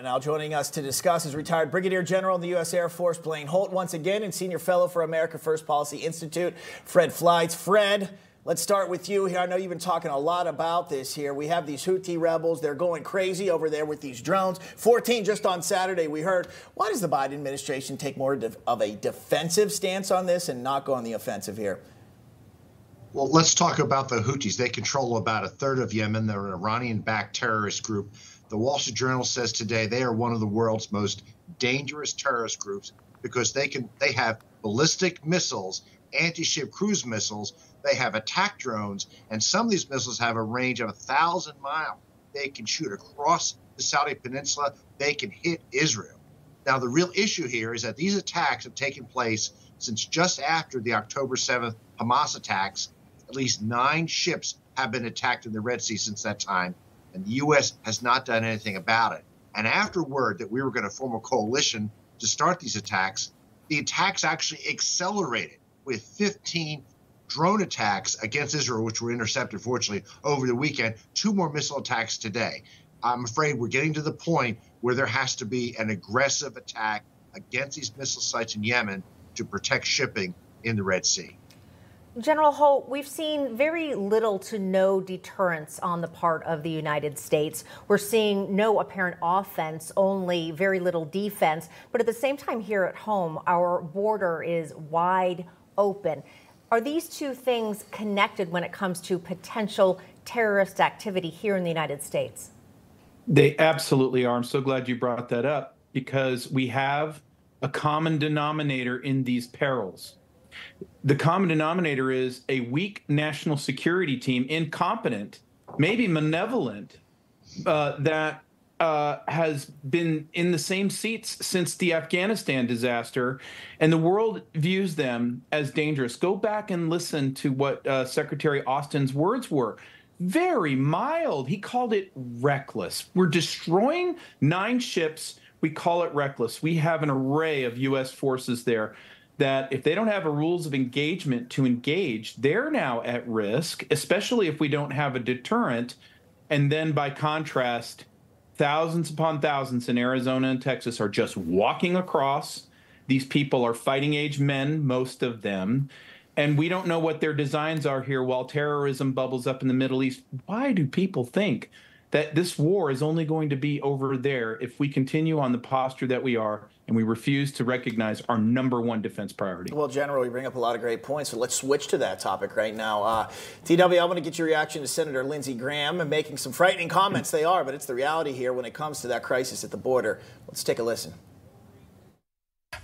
And now joining us to discuss is retired Brigadier General in the U.S. Air Force, Blaine Holt, once again, and Senior Fellow for America First Policy Institute, Fred Fleitz. Fred, let's start with you here. I know you've been talking a lot about this here. We have these Houthi rebels. They're going crazy over there with these drones. 14 just on Saturday, we heard. Why does the Biden administration take more of a defensive stance on this and not go on the offensive here? Well, let's talk about the Houthis. They control about a third of Yemen. They're an Iranian-backed terrorist group. The Wall Street Journal says today they are one of the world's most dangerous terrorist groups because they have ballistic missiles, anti-ship cruise missiles, they have attack drones, and some of these missiles have a range of 1,000 miles. They can shoot across the Saudi Peninsula. They can hit Israel. Now, the real issue here is that these attacks have taken place since just after the October 7th Hamas attacks. At least 9 ships have been attacked in the Red Sea since that time, and the U.S. has not done anything about it. And after word that we were going to form a coalition to start these attacks, the attacks actually accelerated with 15 drone attacks against Israel, which were intercepted, fortunately, over the weekend. 2 more missile attacks today. I'm afraid we're getting to the point where there has to be an aggressive attack against these missile sites in Yemen to protect shipping in the Red Sea. General Holt, we've seen very little to no deterrence on the part of the United States. We're seeing no apparent offense, only very little defense. But at the same time here at home, our border is wide open. Are these two things connected when it comes to potential terrorist activity here in the United States? They absolutely are. I'm so glad you brought that up because we have a common denominator in these perils. The common denominator is a weak national security team, incompetent, maybe malevolent, that has been in the same seats since the Afghanistan disaster, and the world views them as dangerous. Go back and listen to what Secretary Austin's words were. Very mild. He called it reckless. We're destroying 9 ships. We call it reckless. We have an array of U.S. forces there that if they don't have a rules of engagement to engage, they're now at risk, especially if we don't have a deterrent. And then by contrast, thousands upon thousands in Arizona and Texas are just walking across. These people are fighting age men, most of them. And we don't know what their designs are here while terrorism bubbles up in the Middle East. Why do people think that this war is only going to be over there if we continue on the posture that we are and we refuse to recognize our #1 defense priority? Well, General, you bring up a lot of great points, so let's switch to that topic right now. TW, I want to get your reaction to Senator Lindsey Graham and making some frightening comments. They are, but it's the reality here when it comes to that crisis at the border. Let's take a listen.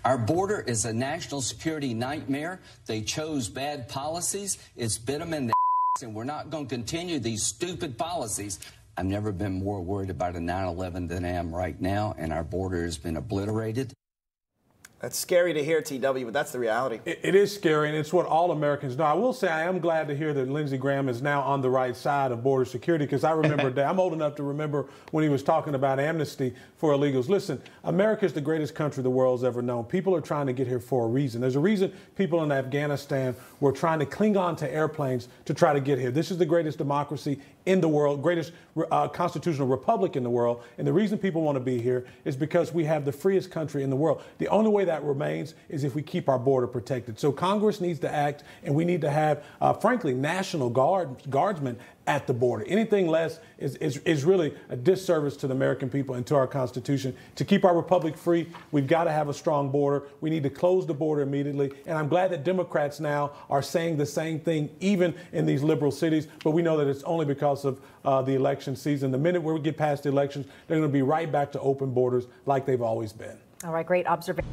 Our border is a national security nightmare. They chose bad policies. It's bit them in the ass, and we're not going to continue these stupid policies. I've never been more worried about a 9/11 than I am right now, and our border has been obliterated. That's scary to hear, TW, but that's the reality. It is scary, and it's what all Americans know. I will say I am glad to hear that Lindsey Graham is now on the right side of border security, because I remember that. I'm old enough to remember when he was talking about amnesty for illegals. Listen, America is the greatest country the world's ever known. People are trying to get here for a reason. There's a reason people in Afghanistan were trying to cling on to airplanes to try to get here. This is the greatest democracy in the world, greatest constitutional republic in the world. And the reason people want to be here is because we have the freest country in the world. The only way that remains is if we keep our border protected. So Congress needs to act, and we need to have, frankly, National Guardsmen at the border. Anything less is really a disservice to the American people and to our Constitution. To keep our republic free, we've got to have a strong border. We need to close the border immediately. And I'm glad that Democrats now are saying the same thing, even in these liberal cities. But we know that it's only because of the election season. The minute we get past the elections, they're going to be right back to open borders like they've always been. All right, great observation.